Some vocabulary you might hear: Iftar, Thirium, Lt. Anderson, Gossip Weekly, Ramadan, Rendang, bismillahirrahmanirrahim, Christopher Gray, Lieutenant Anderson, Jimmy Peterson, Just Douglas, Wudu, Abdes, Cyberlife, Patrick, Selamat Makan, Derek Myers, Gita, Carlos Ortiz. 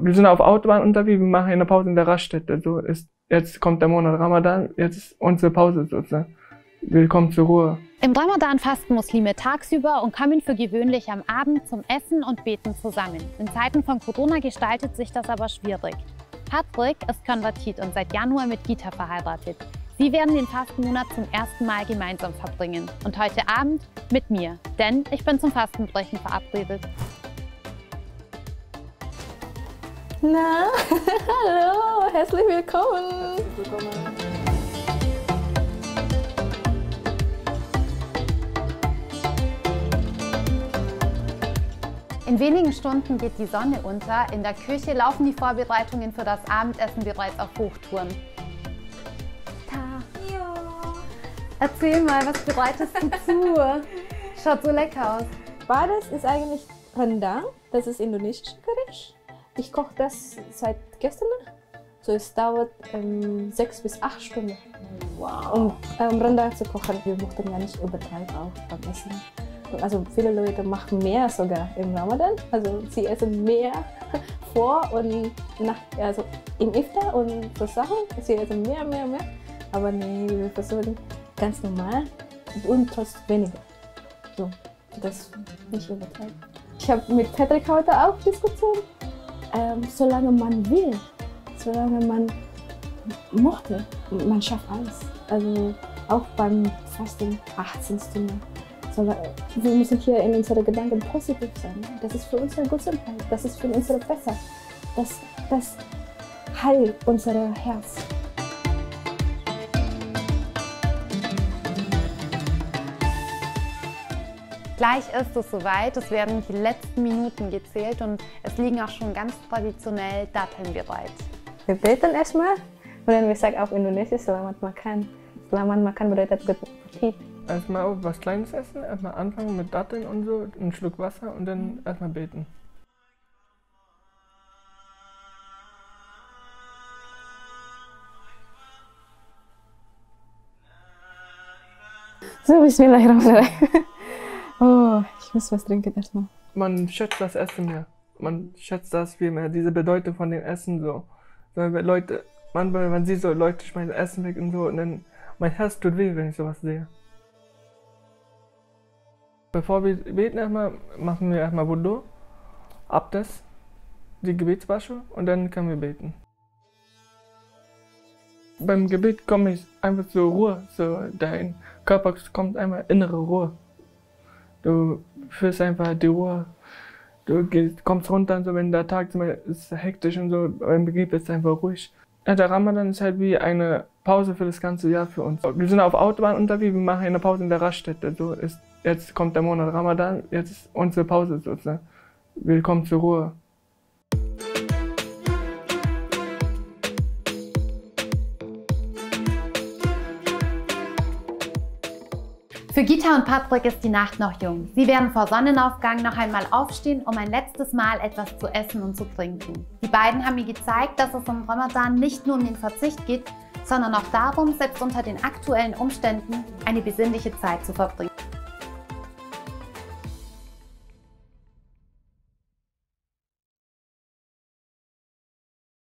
wir sind auf Autobahn unterwegs, wir machen eine Pause in der Raststätte. So ist, jetzt kommt der Monat Ramadan, jetzt ist unsere Pause sozusagen. Wir kommen zur Ruhe. Im Ramadan fasten Muslime tagsüber und kommen für gewöhnlich am Abend zum Essen und Beten zusammen. In Zeiten von Corona gestaltet sich das aber schwierig. Patrick ist konvertiert und seit Januar mit Gita verheiratet. Sie werden den Fastenmonat zum ersten Mal gemeinsam verbringen. Und heute Abend mit mir, denn ich bin zum Fastenbrechen verabredet. Na, hallo, herzlich willkommen. Herzlich willkommen. In wenigen Stunden geht die Sonne unter, in der Küche laufen die Vorbereitungen für das Abendessen bereits auf Hochtouren. Erzähl mal, was bereitest du zu? Schaut so lecker aus. Bades ist eigentlich Rendang, das ist indonesisches Gericht. Ich koche das seit gestern, so es dauert 6 bis 8 Stunden, wow. Um Rendang zu kochen. Wir mussten ja nicht übertreiben auch beim Essen. Also viele Leute machen mehr sogar im Ramadan, also sie essen mehr vor und nach, also im Iftar und so Sachen, sie essen mehr. Aber nee, wir versuchen ganz normal und trotzdem weniger. So, das nicht übertreiben. Ich habe mit Patrick heute auch diskutiert, solange man will, solange man mochte, man schafft alles. Also auch beim Fasten 18 Stunden. Wir müssen hier in unseren Gedanken positiv sein. Das ist für unsere Gesundheit, das ist für unsere Besser. Das heilt unser Herz. Gleich ist es soweit, es werden die letzten Minuten gezählt und es liegen auch schon ganz traditionell Datteln bereit. Wir beten erstmal und dann wir sagen auf Indonesisch Selamat Makan. Selamat Makan bedeutet Guten Appetit. Erstmal was Kleines essen, erstmal anfangen mit Datteln und so, einen Schluck Wasser und dann erstmal beten. So, bismillahirrahmanirrahim. Oh, ich muss was trinken erstmal. Man schätzt das Essen mehr. Man schätzt das viel mehr, diese Bedeutung von dem Essen so. Leute, manchmal, man sieht so Leute schmeißen Essen weg und so und dann, mein Herz tut weh, wenn ich sowas sehe. Bevor wir beten, machen wir erstmal Wudu, Abdes, die Gebetswasche und dann können wir beten. Beim Gebet komme ich einfach zur Ruhe, so dein Körper kommt einmal innere Ruhe. Du fühlst einfach die Ruhe, du kommst runter und so, wenn der Tag ist hektisch und so, beim Gebet ist es einfach ruhig. Der Ramadan ist halt wie eine Pause für das ganze Jahr für uns. Wir sind auf Autobahn unterwegs, wir machen eine Pause in der Raststätte. So ist, jetzt kommt der Monat Ramadan, jetzt ist unsere Pause sozusagen. Wir kommen zur Ruhe. Für Gita und Patrick ist die Nacht noch jung. Sie werden vor Sonnenaufgang noch einmal aufstehen, um ein letztes Mal etwas zu essen und zu trinken. Die beiden haben mir gezeigt, dass es im Ramadan nicht nur um den Verzicht geht, sondern auch darum, selbst unter den aktuellen Umständen eine besinnliche Zeit zu verbringen.